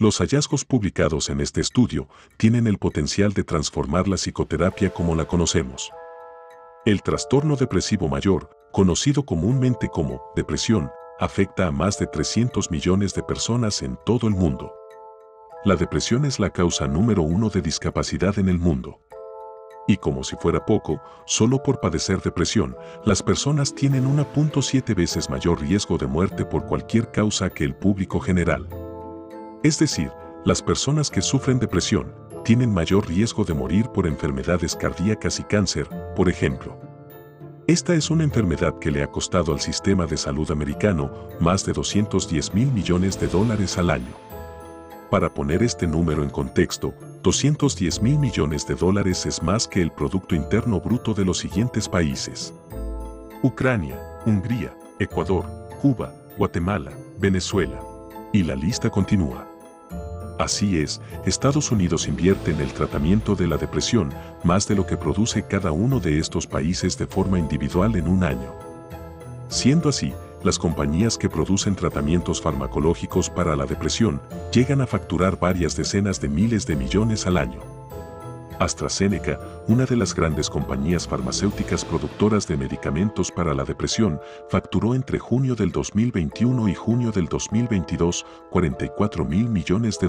Los hallazgos publicados en este estudio tienen el potencial de transformar la psicoterapia como la conocemos. El trastorno depresivo mayor, conocido comúnmente como depresión, afecta a más de 300 millones de personas en todo el mundo. La depresión es la causa número 1 de discapacidad en el mundo. Y como si fuera poco, solo por padecer depresión, las personas tienen 1.7 veces mayor riesgo de muerte por cualquier causa que el público general. Es decir, las personas que sufren depresión tienen mayor riesgo de morir por enfermedades cardíacas y cáncer, por ejemplo. Esta es una enfermedad que le ha costado al sistema de salud americano más de $210 mil millones al año. Para poner este número en contexto, $210 mil millones es más que el Producto Interno Bruto de los siguientes países: Ucrania, Hungría, Ecuador, Cuba, Guatemala, Venezuela. Y la lista continúa. Así es, Estados Unidos invierte en el tratamiento de la depresión más de lo que produce cada uno de estos países de forma individual en un año. Siendo así, las compañías que producen tratamientos farmacológicos para la depresión llegan a facturar varias decenas de miles de millones al año. AstraZeneca, una de las grandes compañías farmacéuticas productoras de medicamentos para la depresión, facturó entre junio del 2021 y junio del 2022 $44 mil millones.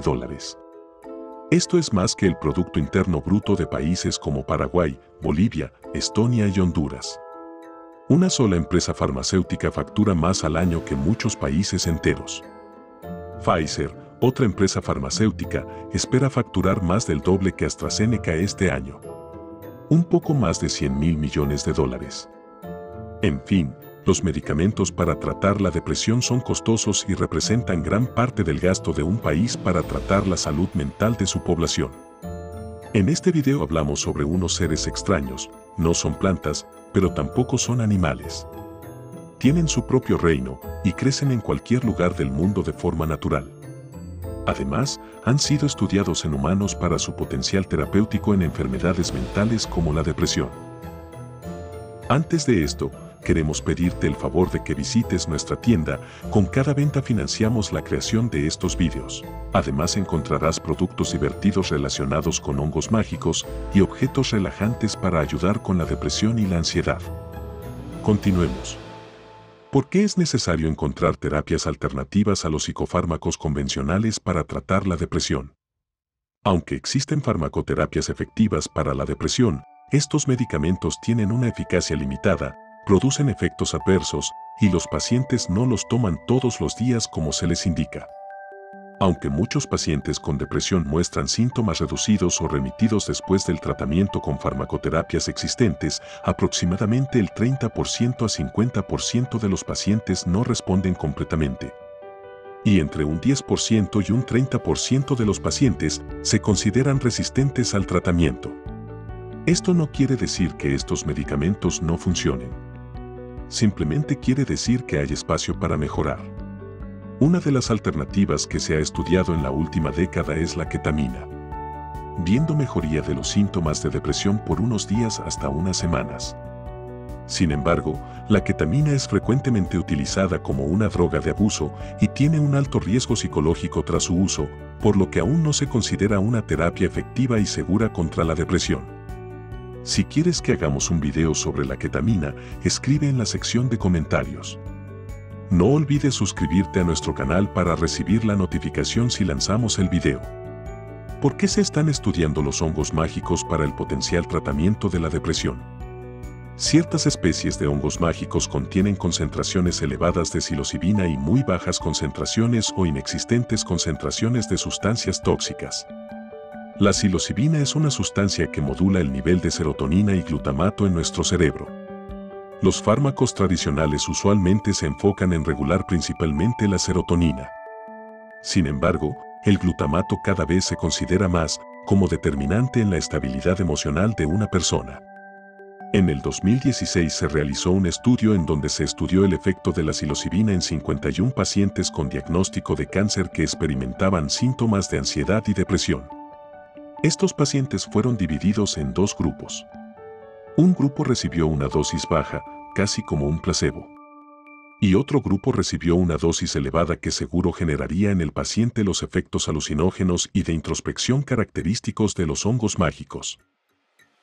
Esto es más que el Producto Interno Bruto de países como Paraguay, Bolivia, Estonia y Honduras. Una sola empresa farmacéutica factura más al año que muchos países enteros. Pfizer, otra empresa farmacéutica, espera facturar más del doble que AstraZeneca este año. Un poco más de $100 mil millones. En fin, los medicamentos para tratar la depresión son costosos y representan gran parte del gasto de un país para tratar la salud mental de su población. En este video hablamos sobre unos seres extraños, no son plantas, pero tampoco son animales. Tienen su propio reino y crecen en cualquier lugar del mundo de forma natural. Además, han sido estudiados en humanos para su potencial terapéutico en enfermedades mentales como la depresión. Antes de esto, queremos pedirte el favor de que visites nuestra tienda. Con cada venta financiamos la creación de estos vídeos. Además, encontrarás productos divertidos relacionados con hongos mágicos y objetos relajantes para ayudar con la depresión y la ansiedad. Continuemos. ¿Por qué es necesario encontrar terapias alternativas a los psicofármacos convencionales para tratar la depresión? Aunque existen farmacoterapias efectivas para la depresión, estos medicamentos tienen una eficacia limitada, producen efectos adversos y los pacientes no los toman todos los días como se les indica. Aunque muchos pacientes con depresión muestran síntomas reducidos o remitidos después del tratamiento con farmacoterapias existentes, aproximadamente el 30% a 50% de los pacientes no responden completamente. Y entre un 10% y un 30% de los pacientes se consideran resistentes al tratamiento. Esto no quiere decir que estos medicamentos no funcionen. Simplemente quiere decir que hay espacio para mejorar. Una de las alternativas que se ha estudiado en la última década es la ketamina, viendo mejoría de los síntomas de depresión por unos días hasta unas semanas. Sin embargo, la ketamina es frecuentemente utilizada como una droga de abuso y tiene un alto riesgo psicológico tras su uso, por lo que aún no se considera una terapia efectiva y segura contra la depresión. Si quieres que hagamos un video sobre la ketamina, escribe en la sección de comentarios. No olvides suscribirte a nuestro canal para recibir la notificación si lanzamos el video. ¿Por qué se están estudiando los hongos mágicos para el potencial tratamiento de la depresión? Ciertas especies de hongos mágicos contienen concentraciones elevadas de psilocibina y muy bajas concentraciones o inexistentes concentraciones de sustancias tóxicas. La psilocibina es una sustancia que modula el nivel de serotonina y glutamato en nuestro cerebro. Los fármacos tradicionales usualmente se enfocan en regular principalmente la serotonina. Sin embargo, el glutamato cada vez se considera más como determinante en la estabilidad emocional de una persona. En el 2016 se realizó un estudio en donde se estudió el efecto de la psilocibina en 51 pacientes con diagnóstico de cáncer que experimentaban síntomas de ansiedad y depresión. Estos pacientes fueron divididos en dos grupos. Un grupo recibió una dosis baja, casi como un placebo. y otro grupo recibió una dosis elevada que seguro generaría en el paciente los efectos alucinógenos y de introspección característicos de los hongos mágicos.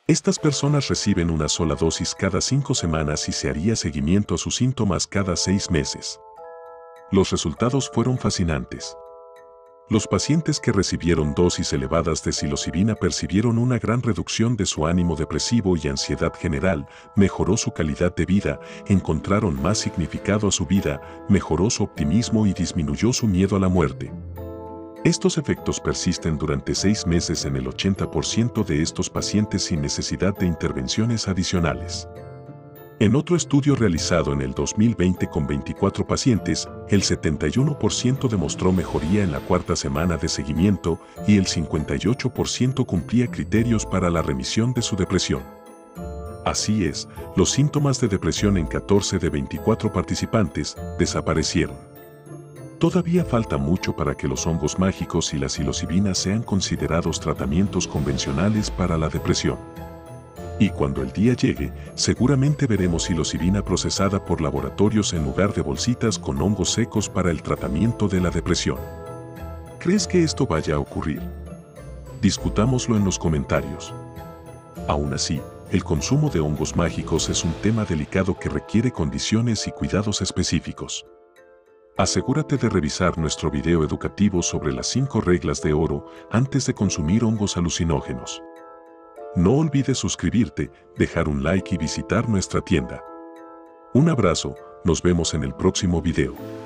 Estas personas reciben una sola dosis cada 5 semanas y se haría seguimiento a sus síntomas cada 6 meses. Los resultados fueron fascinantes. Los pacientes que recibieron dosis elevadas de psilocibina percibieron una gran reducción de su ánimo depresivo y ansiedad general, mejoró su calidad de vida, encontraron más significado a su vida, mejoró su optimismo y disminuyó su miedo a la muerte. Estos efectos persisten durante 6 meses en el 80% de estos pacientes sin necesidad de intervenciones adicionales. En otro estudio realizado en el 2020 con 24 pacientes, el 71% demostró mejoría en la 4ª semana de seguimiento y el 58% cumplía criterios para la remisión de su depresión. Así es, los síntomas de depresión en 14 de 24 participantes desaparecieron. Todavía falta mucho para que los hongos mágicos y la psilocibina sean considerados tratamientos convencionales para la depresión. Y cuando el día llegue, seguramente veremos psilocibina procesada por laboratorios en lugar de bolsitas con hongos secos para el tratamiento de la depresión. ¿Crees que esto vaya a ocurrir? Discutámoslo en los comentarios. Aún así, el consumo de hongos mágicos es un tema delicado que requiere condiciones y cuidados específicos. Asegúrate de revisar nuestro video educativo sobre las 5 reglas de oro antes de consumir hongos alucinógenos. No olvides suscribirte, dejar un like y visitar nuestra tienda. Un abrazo, nos vemos en el próximo video.